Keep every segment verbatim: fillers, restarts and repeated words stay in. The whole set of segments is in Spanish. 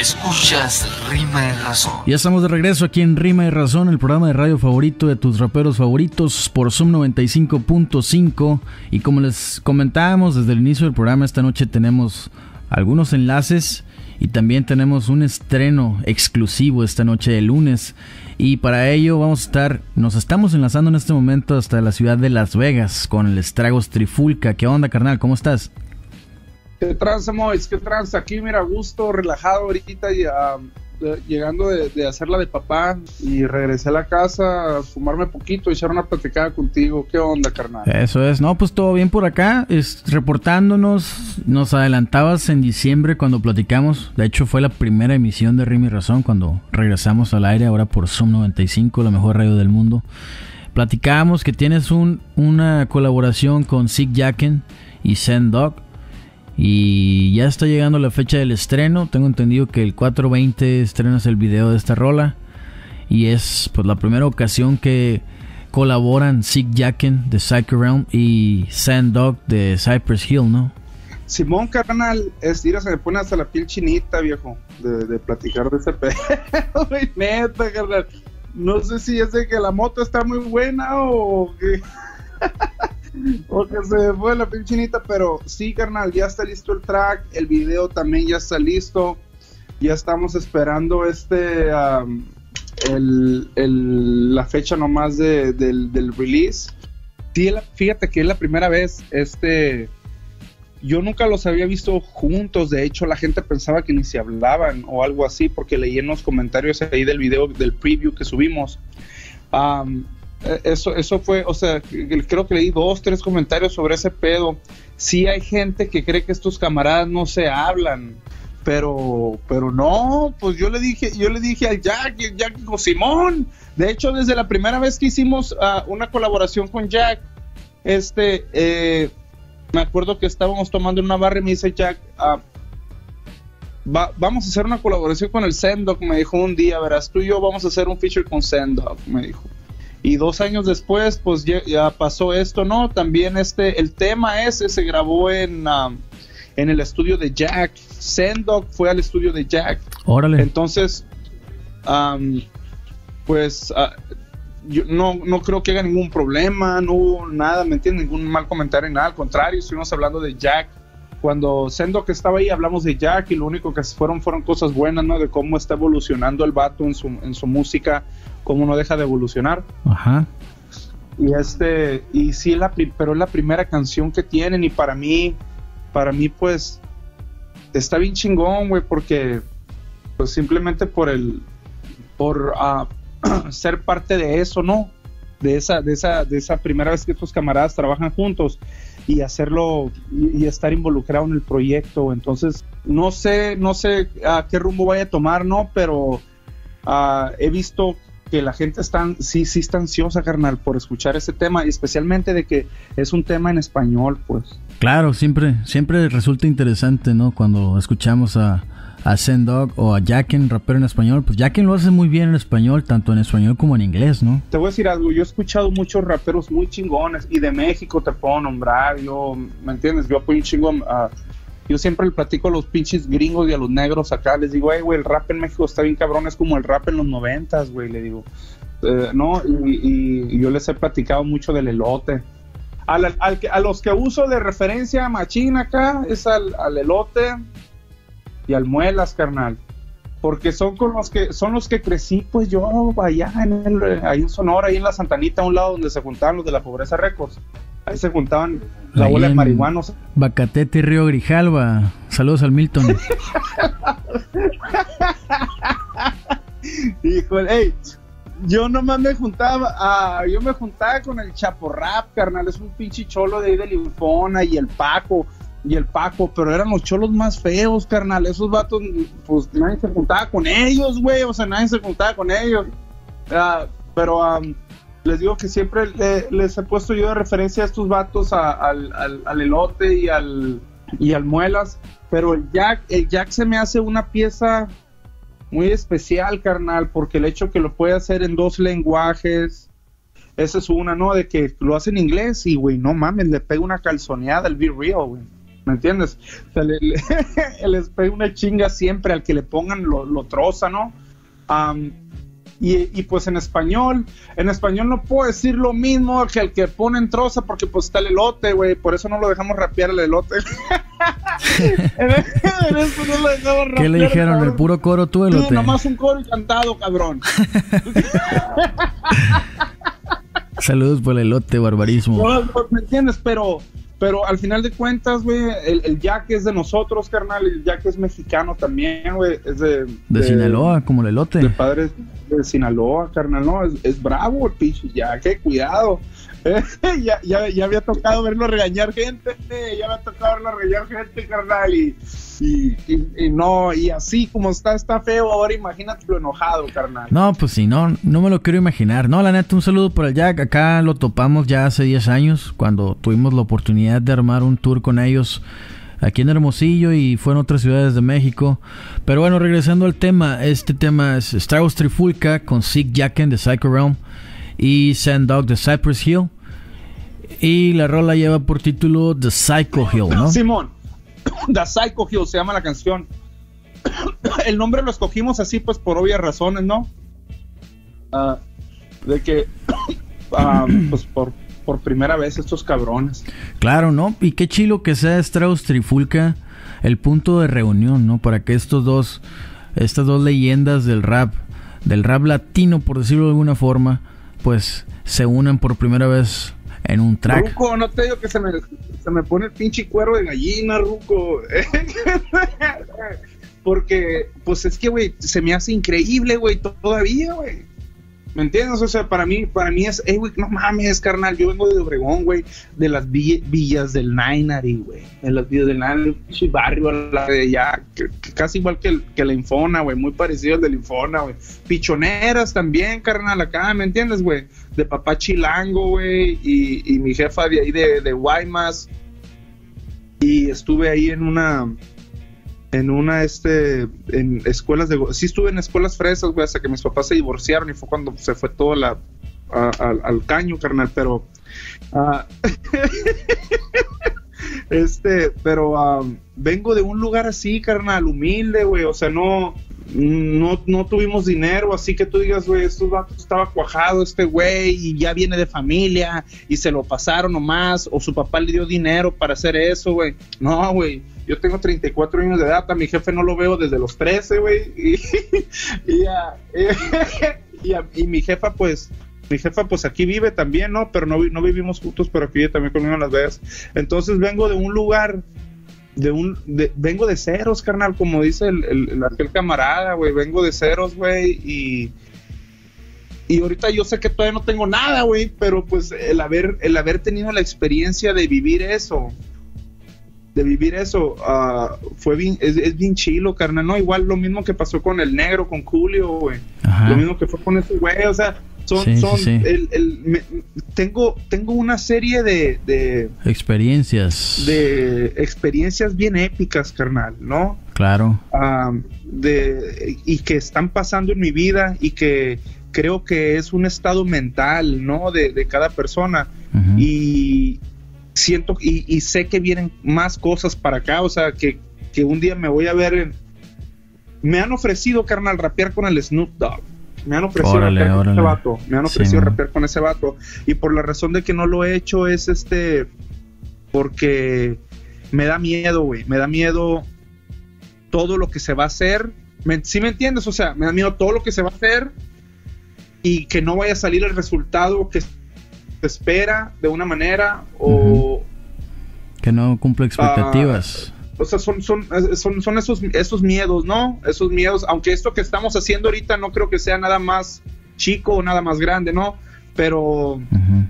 Escuchas Rima y Razón. Ya estamos de regreso aquí en Rima y Razón, el programa de radio favorito de tus raperos favoritos por Zoom noventa y cinco punto cinco. Y como les comentábamos desde el inicio del programa, esta noche tenemos algunos enlaces y también tenemos un estreno exclusivo esta noche de lunes. Y para ello vamos a estar, nos estamos enlazando en este momento hasta la ciudad de Las Vegas con el Estragos Trifulka. ¿Qué onda, carnal? ¿Cómo estás? ¿Qué tranza, Mois? ¿Qué tranza? Aquí, mira, a gusto, relajado ahorita, y, um, llegando de, de hacerla de papá, y regresé a la casa a fumarme poquito y echar una platicada contigo. ¿Qué onda, carnal? Eso es. No, pues todo bien por acá, es, reportándonos. Nos adelantabas en diciembre cuando platicamos. De hecho, fue la primera emisión de Rima y Razón cuando regresamos al aire, ahora por Zoom noventa y cinco, la mejor radio del mundo. Platicábamos que tienes un, una colaboración con Sick Jacken y Sen Dog. Y ya está llegando la fecha del estreno. Tengo entendido que el cuatro veinte estrenas el video de esta rola. Y es pues la primera ocasión que colaboran Sick Jacken de Psycho Realm y Sen Dog de Cypress Hill, ¿no? Simón, carnal, es, mira, se me pone hasta la piel chinita, viejo, de, de platicar de ese pedo. Neta, carnal. No sé si es de que la moto está muy buena o que... porque se fue la pinchinita, pero sí, carnal, ya está listo el track, el video también ya está listo, ya estamos esperando este um, el, el, la fecha nomás de, del, del release. Sí, la, fíjate que es la primera vez, este, yo nunca los había visto juntos, de hecho la gente pensaba que ni se hablaban o algo así, porque leí en los comentarios ahí del video, del preview que subimos. Um, Eso, eso fue, o sea, creo que leí dos, tres comentarios sobre ese pedo. Sí hay gente que cree que estos camaradas no se hablan, pero, pero no, pues yo le dije, yo le dije al Jack, Jack con Simón. De hecho, desde la primera vez que hicimos uh, una colaboración con Jack, este, eh, me acuerdo que estábamos tomando en una barra y me dice Jack, uh, Va, vamos a hacer una colaboración con el Sen Dog, me dijo un día, verás, tú y yo vamos a hacer un feature con Sen Dog, me dijo. Y dos años después, pues ya, ya pasó esto, ¿no? También este, el tema ese se grabó en, um, en el estudio de Jack. Sen Dog fue al estudio de Jack. Órale. Entonces, um, pues, uh, yo no, no creo que haya ningún problema, no hubo nada, ¿me entiendes? Ningún mal comentario, nada, al contrario, estuvimos hablando de Jack. Cuando Sen Dog estaba ahí, hablamos de Jack y lo único que fueron fueron cosas buenas, ¿no? De cómo está evolucionando el vato en su, en su música, cómo no deja de evolucionar. Ajá. Y este, y sí, la, pero es la primera canción que tienen y para mí, para mí pues, está bien chingón, güey, porque pues simplemente por el, por uh, ser parte de eso, ¿no? De esa, de esa, de esa primera vez que tus camaradas trabajan juntos. Y hacerlo y estar involucrado en el proyecto. Entonces, no sé, no sé a qué rumbo vaya a tomar, ¿no? Pero uh, he visto que la gente está, sí, sí está ansiosa, carnal, por escuchar ese tema. Y especialmente de que es un tema en español, pues. Claro, siempre, siempre resulta interesante, ¿no? Cuando escuchamos a, a Sen Dog o a Jacken, rapero en español. Pues Jacken lo hace muy bien en español, tanto en español como en inglés, ¿no? Te voy a decir algo, yo he escuchado muchos raperos muy chingones, y de México te puedo nombrar, yo, ¿me entiendes? Yo apoyo un chingo, uh, yo siempre le platico a los pinches gringos y a los negros acá, les digo, hey, güey, el rap en México está bien cabrón, es como el rap en los noventas, güey, le digo, eh, ¿no? Y, y, y yo les he platicado mucho del elote. Al, al, al que, a los que uso de referencia machín acá, es al, al elote... y almuelas, carnal, porque son con los que son los que crecí, pues yo allá en el, ahí en Sonora, ahí en la Santanita, a un lado donde se juntaban los de la Pobreza Records, ahí se juntaban la ahí bola de marihuanos. Bacatete, Río Grijalva. Saludos al Milton. Híjole, hey, yo nomás me juntaba, ah, yo me juntaba con el Chapo Rap, carnal, es un pinche cholo de ahí de Linfona y el Paco. Y el Paco, pero eran los cholos más feos, carnal. Esos vatos, pues nadie se juntaba con ellos, güey. O sea, nadie se juntaba con ellos. Uh, pero um, les digo que siempre le, les he puesto yo de referencia a estos vatos, a, al, al, al elote y al, y al muelas. Pero el Jack, el Jack se me hace una pieza muy especial, carnal, porque el hecho que lo puede hacer en dos lenguajes. Esa es una, ¿no? De que lo hace en inglés y, güey, no mames, le pega una calzoneada al Be Real, güey. ¿me entiendes? O sea, le, le, les pega una chinga siempre al que le pongan, lo, lo troza, ¿no? Um, y, y pues en español, en español no puedo decir lo mismo que al que ponen troza, porque pues está el elote, güey, por eso no lo dejamos rapear el elote. en, en eso no lo dejamos rapear. ¿Qué le dijeron? Cabrón. ¿El puro coro tú, elote? Sí, nomás un coro encantado, cabrón. Saludos por el elote, barbarismo. No, pues, ¿me entiendes? Pero... Pero al final de cuentas, güey, el, el Jack es de nosotros, carnal. El Jack es mexicano también, güey. Es de, de... De Sinaloa, como el elote. De padres de Sinaloa, carnal. No, es, es bravo el pinche Jack, eh, cuidado. Eh, ya, ya, ya había tocado verlo regañar gente. Eh, ya había tocado verlo regañar gente, carnal. Y, y, y, y no, y así como está, está feo. Ahora imagínate lo enojado, carnal. No, pues sí, no, no me lo quiero imaginar. No, la neta, un saludo por el Jack. Acá lo topamos ya hace diez años, cuando tuvimos la oportunidad de armar un tour con ellos aquí en Hermosillo y fue en otras ciudades de México. Pero bueno, regresando al tema, este tema es Estragos Trifulka con Sick Jacken de Psycho Realm y Sen Dog de Cypress Hill, y la rola lleva por título The Psycho Hill, ¿no? Simón, The Psycho Hill se llama la canción. El nombre lo escogimos así pues por obvias razones, ¿no? Uh, de que uh, pues por por primera vez estos cabrones. Claro, ¿no? Y qué chilo que sea Estragos Trifulka el punto de reunión, ¿no? Para que estos dos, estas dos leyendas del rap, del rap latino, por decirlo de alguna forma, pues se unan por primera vez en un track. Ruco, no te digo que se me, se me pone el pinche cuero de gallina, ruco. Porque, pues es que, güey, se me hace increíble, güey, todavía, güey. ¿Me entiendes? O sea, para mí, para mí es, hey, güey, no mames, carnal, yo vengo de Obregón, güey, de las vill villas del Nainari, güey, de las villas del Nainari, un barrio la de allá, que, que casi igual que, el, que la Infona, güey, muy parecido al de la Infona, güey, pichoneras también, carnal, acá, ¿me entiendes, güey? De papá chilango, güey, y, y mi jefa de ahí de, de Guaymas, y estuve ahí en una... En una, este, en escuelas de... Sí estuve en escuelas fresas, güey, hasta que mis papás se divorciaron y fue cuando se fue todo la, a, a, al caño, carnal, pero... Uh, este, pero um, vengo de un lugar así, carnal, humilde, güey, o sea, no, no, no tuvimos dinero, así que tú digas, güey, estos vatos estaba cuajado este güey y ya viene de familia y se lo pasaron nomás, o su papá le dio dinero para hacer eso, güey. No, güey. Yo tengo treinta y cuatro años de edad, a mi jefe no lo veo desde los trece, güey. Y, y, y, y, y mi jefa, pues, mi jefa, pues aquí vive también, ¿no? Pero no, no vivimos juntos, pero aquí vive también conmigo en Las Vegas. Entonces vengo de un lugar, de un, de, vengo de ceros, carnal, como dice el, el, el aquel camarada, güey. Vengo de ceros, güey, y... Y ahorita yo sé que todavía no tengo nada, güey, pero pues el haber, el haber tenido la experiencia de vivir eso... de vivir eso, uh, fue bien, es, es bien chilo, carnal, ¿no? Igual lo mismo que pasó con el negro, con Julio, güey. Lo mismo que fue con ese güey, o sea, son, sí, son, sí. El, el, me, tengo, tengo una serie de, de... Experiencias. De experiencias bien épicas, carnal, ¿no? Claro. Uh, de, y que están pasando en mi vida y que creo que es un estado mental, ¿no? De, de cada persona. Ajá. Y... siento y, y sé que vienen más cosas para acá, o sea, que, que un día me voy a ver en... Me han ofrecido, carnal, rapear con el Snoop Dogg. Me han ofrecido órale, rapear órale. con ese vato. Me han ofrecido sí, rapear con ese vato. Y por la razón de que no lo he hecho es este... Porque me da miedo, güey. Me da miedo todo lo que se va a hacer. ¿Me, ¿Sí me entiendes? O sea, me da miedo todo lo que se va a hacer y que no vaya a salir el resultado que... te espera de una manera o... que no cumple expectativas. Uh, o sea, son, son, son, son esos, esos miedos, ¿no? Esos miedos, aunque esto que estamos haciendo ahorita no creo que sea nada más chico o nada más grande, ¿no? Pero... Uh-huh.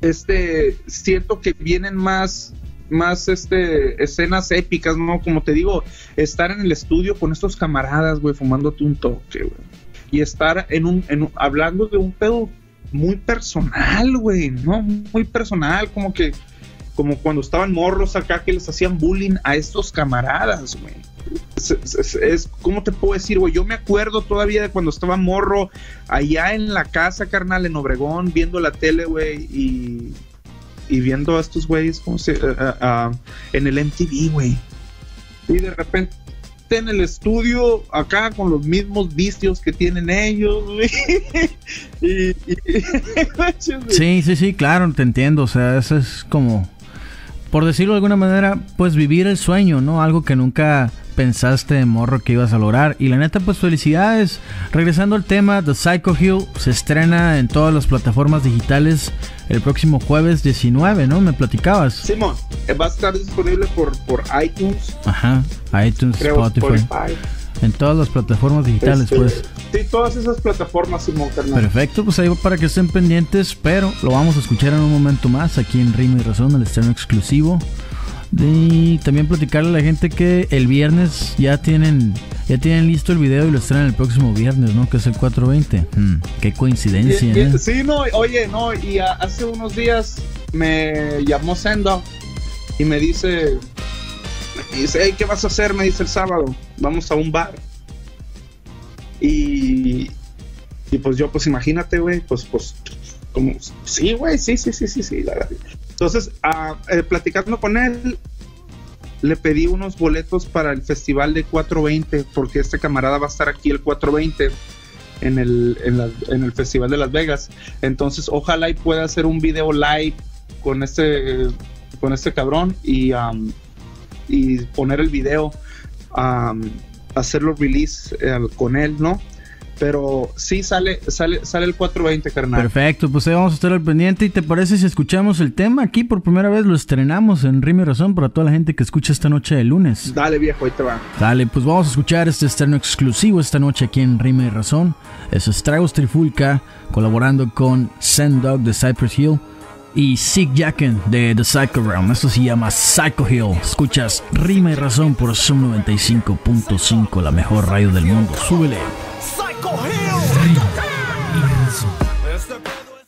Este... Siento que vienen más... más este escenas épicas, ¿no? Como te digo, estar en el estudio con estos camaradas, güey, fumándote un toque, güey. Y estar en un... En, hablando de un pedo... muy personal, güey, ¿no? Muy personal, como que... Como cuando estaban morros acá que les hacían bullying a estos camaradas, güey. Es, es, es, ¿Cómo te puedo decir, güey? Yo me acuerdo todavía de cuando estaba morro allá en la casa, carnal, en Obregón, viendo la tele, güey, y... y viendo a estos güeyes como si, uh, uh, uh, en el M T V, güey. Y de repente en el estudio, acá con los mismos vicios que tienen ellos, güey. y, y... Sí, sí, sí, claro, te entiendo. O sea, eso es como, por decirlo de alguna manera, pues vivir el sueño, ¿no? Algo que nunca pensaste de morro que ibas a lograr. Y la neta, pues felicidades. Regresando al tema, The Psycho Hill se estrena en todas las plataformas digitales el próximo jueves diecinueve, ¿no? Me platicabas. Simón, va a estar disponible por, por iTunes. Ajá, iTunes, creo, Spotify. Spotify. En todas las plataformas digitales, este, pues. Sí, todas esas plataformas, Simón. Perfecto, pues ahí va para que estén pendientes, pero lo vamos a escuchar en un momento más aquí en Rima y Razón, el estreno exclusivo. Y también platicarle a la gente que el viernes ya tienen ya tienen listo el video y lo estrenan el próximo viernes, ¿no? Que es el cuatro veinte. Hmm, qué coincidencia, y, y, ¿eh? Sí, no, oye, no, y a, hace unos días me llamó Sen Dog y me dice, me dice, hey, ¿qué vas a hacer? Me dice el sábado, vamos a un bar. Y, y pues yo, pues imagínate, güey, pues, pues, como, sí, güey, sí, sí, sí, sí, sí, la verdad. Entonces, uh, eh, platicando con él, le pedí unos boletos para el festival de cuatro veinte, porque este camarada va a estar aquí el cuatro veinte en el, en la, en el festival de Las Vegas. Entonces, ojalá y pueda hacer un video live con este, con este cabrón y, um, y poner el video, um, hacerlo release eh, con él, ¿no? Pero sí sale, sale, sale el cuatro veinte, carnal. Perfecto, pues ahí vamos a estar al pendiente. ¿Y te parece si escuchamos el tema aquí por primera vez? Lo estrenamos en Rima y Razón para toda la gente que escucha esta noche de lunes. Dale, viejo, ahí te va. Dale, pues vamos a escuchar este estreno exclusivo esta noche aquí en Rima y Razón. Es Estragos Trifulka colaborando con Sen Dog de Cypress Hill y Sick Jacken de The Psycho Realm. Esto se llama Psycho Hill. Escuchas Rima y Razón por Zoom noventa y cinco punto cinco, la mejor radio del mundo. Súbele.